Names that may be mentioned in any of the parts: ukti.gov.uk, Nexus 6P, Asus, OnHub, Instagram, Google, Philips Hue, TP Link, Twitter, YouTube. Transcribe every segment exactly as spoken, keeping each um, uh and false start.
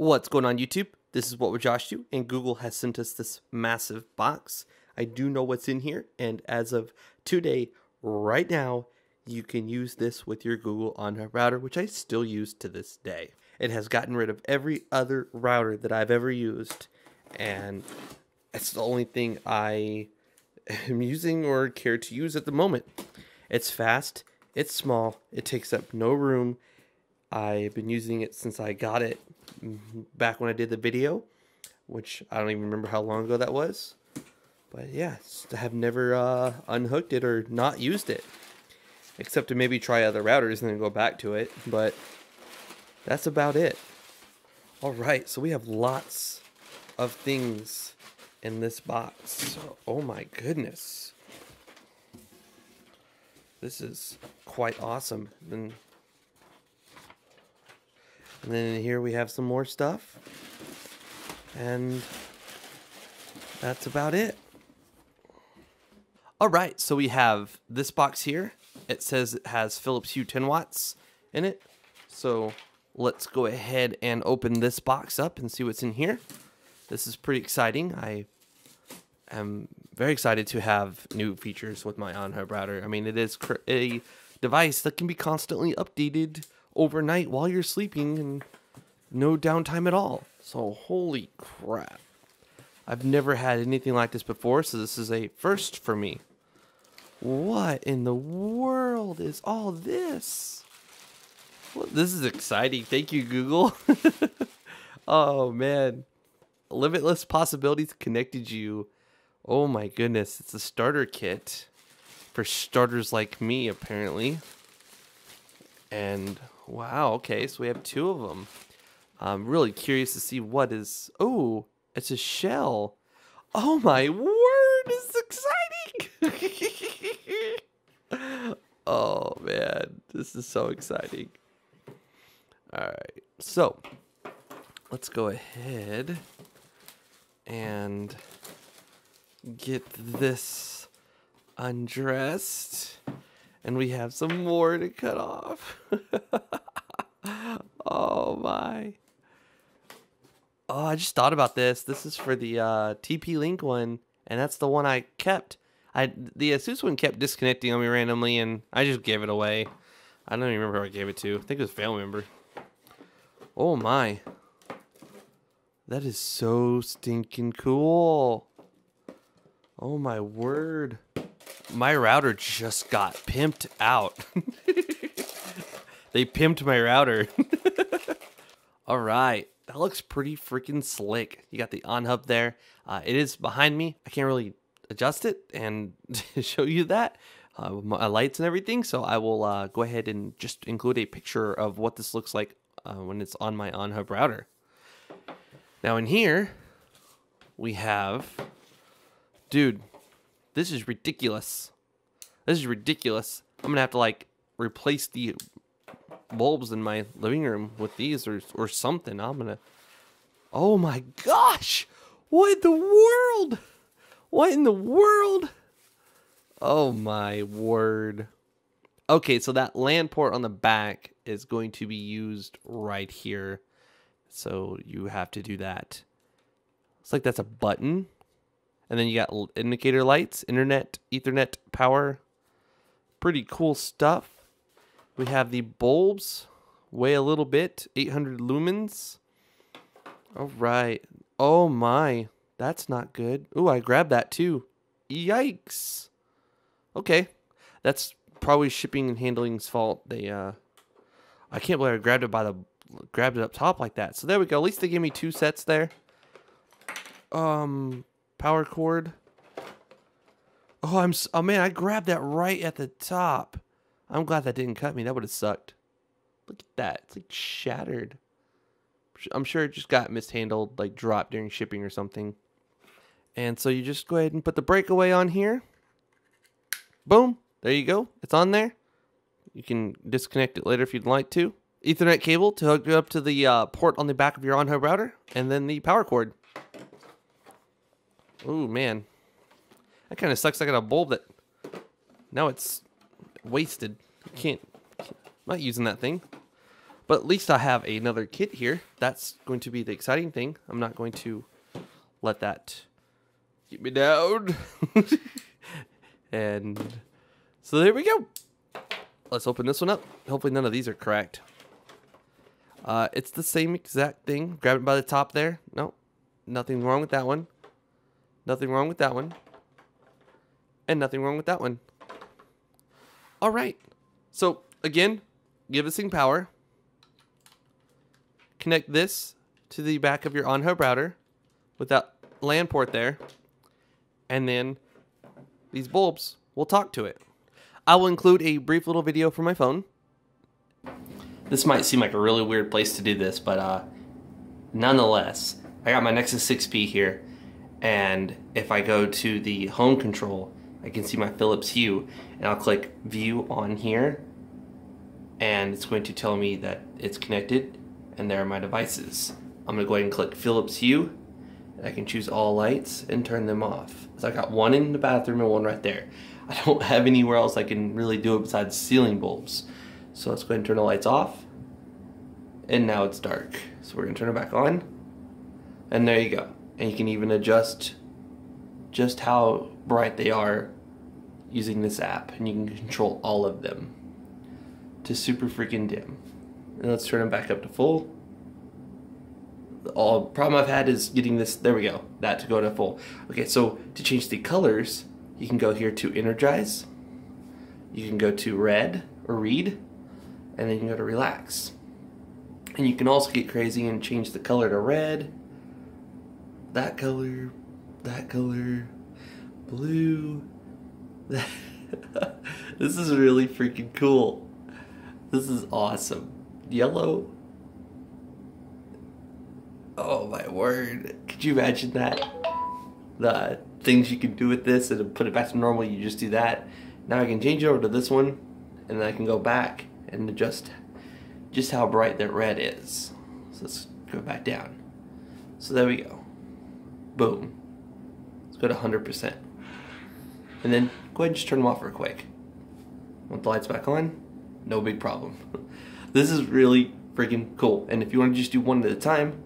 What's going on YouTube? This is What Would Josh Do, and Google has sent us this massive box. I do know what's in here, and as of today, right now, you can use this with your Google OnHub router, which I still use to this day. It has gotten rid of every other router that I've ever used, and it's the only thing I am using or care to use at the moment. It's fast, it's small, it takes up no room. I've been using it since I got it back when I did the video, which I don't even remember how long ago that was. But yeah, I have never uh, unhooked it or not used it, except to maybe try other routers and then go back to it. But that's about it. All right, so we have lots of things in this box. Oh my goodness. This is quite awesome. And And then here we have some more stuff, and that's about it. All right, so we have this box here. It says it has Philips Hue ten watts in it. So let's go ahead and open this box up and see what's in here. This is pretty exciting. I am very excited to have new features with my OnHub router. I mean, it is a device that can be constantly updated overnight while you're sleeping and no downtime at all. So holy crap, I've never had anything like this before, so this is a first for me. What in the world is all this? Well, this is exciting. Thank you, Google. Oh man, limitless possibilities connected you. Oh my goodness, it's a starter kit for starters like me apparently. And wow, okay, so we have two of them. I'm really curious to see what is... Oh, it's a shell. Oh my word, it's exciting! Oh man, this is so exciting. Alright, so let's go ahead and get this undressed. And we have some more to cut off. Oh my. Oh, I just thought about this. This is for the uh, T P Link one. And that's the one I kept. I The Asus one kept disconnecting on me randomly. And I just gave it away. I don't even remember who I gave it to. I think it was a family member. Oh my. That is so stinking cool. Oh my word. My router just got pimped out. They pimped my router. All right, that looks pretty freaking slick. You got the OnHub there. Uh, it is behind me. I can't really adjust it and show you that uh, my lights and everything. So I will uh, go ahead and just include a picture of what this looks like uh, when it's on my OnHub router. Now in here we have, dude. This is ridiculous. This is ridiculous. I'm going to have to like replace the bulbs in my living room with these or, or something. I'm going to... Oh my gosh! What in the world? What in the world? Oh my word. Okay, so that LAN port on the back is going to be used right here. So you have to do that. It's like that's a button. And then you got indicator lights, internet, ethernet, power. Pretty cool stuff. We have the bulbs, weigh a little bit, eight hundred lumens. All right. Oh my, that's not good. Ooh, I grabbed that too. Yikes. Okay, that's probably shipping and handling's fault. They, uh, I can't believe I grabbed it by the, grabbed it up top like that. So there we go. At least they gave me two sets there. Um. Power cord. Oh, I'm oh man, I grabbed that right at the top. I'm glad that didn't cut me. That would have sucked. Look at that. It's like shattered. I'm sure it just got mishandled, like dropped during shipping or something. And so you just go ahead and put the breakaway on here. Boom. There you go. It's on there. You can disconnect it later if you'd like to. Ethernet cable to hook up to the uh, port on the back of your OnHub router, and then the power cord. Oh man, that kind of sucks. I got a bulb that now it's wasted. You can't, I'm not using that thing. But at least I have another kit here. That's going to be the exciting thing. I'm not going to let that get me down. And so there we go. Let's open this one up. Hopefully none of these are cracked. Uh, it's the same exact thing. Grab it by the top there. No, nothing wrong with that one. Nothing wrong with that one. And nothing wrong with that one. All right. So again, giving power. Connect this to the back of your OnHub router with that LAN port there. And then these bulbs will talk to it. I will include a brief little video from my phone. This might seem like a really weird place to do this, but uh, nonetheless, I got my Nexus six P here, and if I go to the home control, I can see my Philips Hue, and I'll click view on here, and it's going to tell me that it's connected, and there are my devices. I'm gonna go ahead and click Philips Hue, and I can choose all lights and turn them off. So I got one in the bathroom and one right there. I don't have anywhere else I can really do it besides ceiling bulbs. So let's go ahead and turn the lights off. And now it's dark. So we're gonna turn it back on. And there you go. And you can even adjust just how bright they are using this app. And you can control all of them to super freaking dim. And let's turn them back up to full. The all problem I've had is getting this, there we go, that to go to full. Okay, so to change the colors, you can go here to energize. You can go to red or read, and then you can go to relax. And you can also get crazy and change the color to red, that color, that color, blue. This is really freaking cool. This is awesome. Yellow. Oh my word. Could you imagine that? The things you can do with this, and put it back to normal, you just do that. Now I can change it over to this one, and then I can go back and adjust just how bright that red is. So let's go back down. So there we go. Boom. Let's go to one hundred percent. And then go ahead and just turn them off real quick. Want the lights back on? No big problem. This is really freaking cool. And if you want to just do one at a time,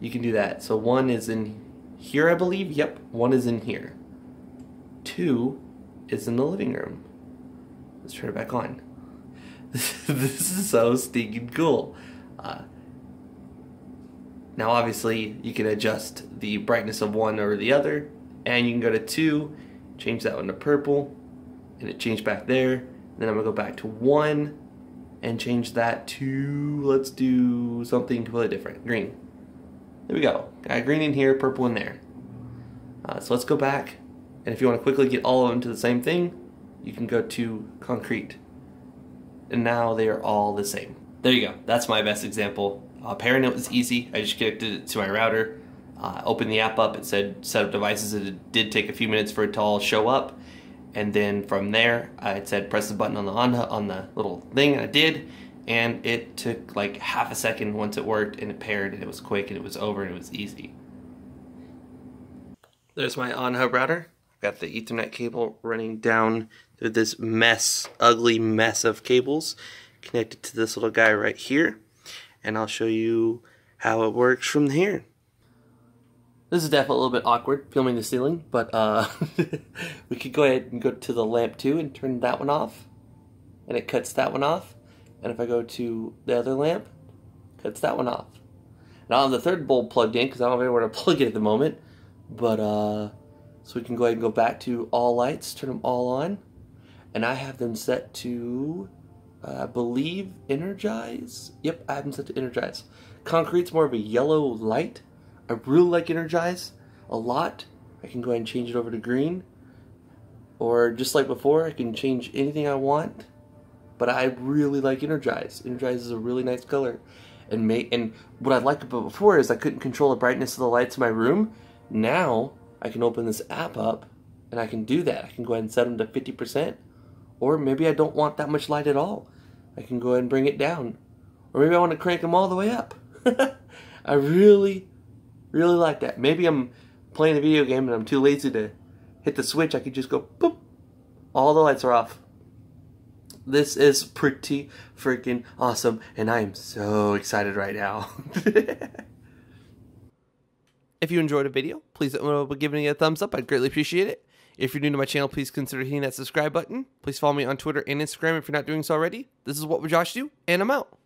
you can do that. So one is in here, I believe. Yep, one is in here. Two is in the living room. Let's turn it back on. This, this is so stinking cool. Uh, now obviously you can adjust the brightness of one or the other, and you can go to two, change that one to purple, and it changed back there. And then I'm gonna go back to one and change that to, let's do something completely different, green. There we go, got green in here, purple in there. Uh, so let's go back, and if you wanna quickly get all of them to the same thing, you can go to concrete. And now they are all the same. There you go, that's my best example. Uh, pairing it was easy, I just connected it to my router, uh, opened the app up, it said set up devices, it did take a few minutes for it to all show up, and then from there, uh, it said press the button on the, on, on the little thing, and I did, and it took like half a second once it worked, and it paired, and it was quick, and it was over, and it was easy. There's my OnHub router. I've got the Ethernet cable running down through this mess, ugly mess of cables, connected to this little guy right here, and I'll show you how it works from here. This is definitely a little bit awkward, filming the ceiling, but uh, we could go ahead and go to the lamp too and turn that one off, and it cuts that one off. And if I go to the other lamp, cuts that one off. And I'll have the third bulb plugged in because I don't have anywhere to plug it at the moment. But, uh, so we can go ahead and go back to all lights, turn them all on. And I have them set to, uh, I believe, energize. Yep, I have them set to energize. Concrete's more of a yellow light. I really like energize a lot. I can go ahead and change it over to green. Or just like before, I can change anything I want. But I really like energize. Energize is a really nice color. And may, and what I liked about before is I couldn't control the brightness of the lights in my room. Now I can open this app up and I can do that. I can go ahead and set them to fifty percent. Or maybe I don't want that much light at all. I can go ahead and bring it down. Or maybe I want to crank them all the way up. I really, really like that. Maybe I'm playing a video game and I'm too lazy to hit the switch. I could just go, boop. All the lights are off. This is pretty freaking awesome, and I am so excited right now. If you enjoyed the video, please let me know by giving it a thumbs up. I'd greatly appreciate it. If you're new to my channel, please consider hitting that subscribe button. Please follow me on Twitter and Instagram if you're not doing so already. This is What Would Josh Do, and I'm out.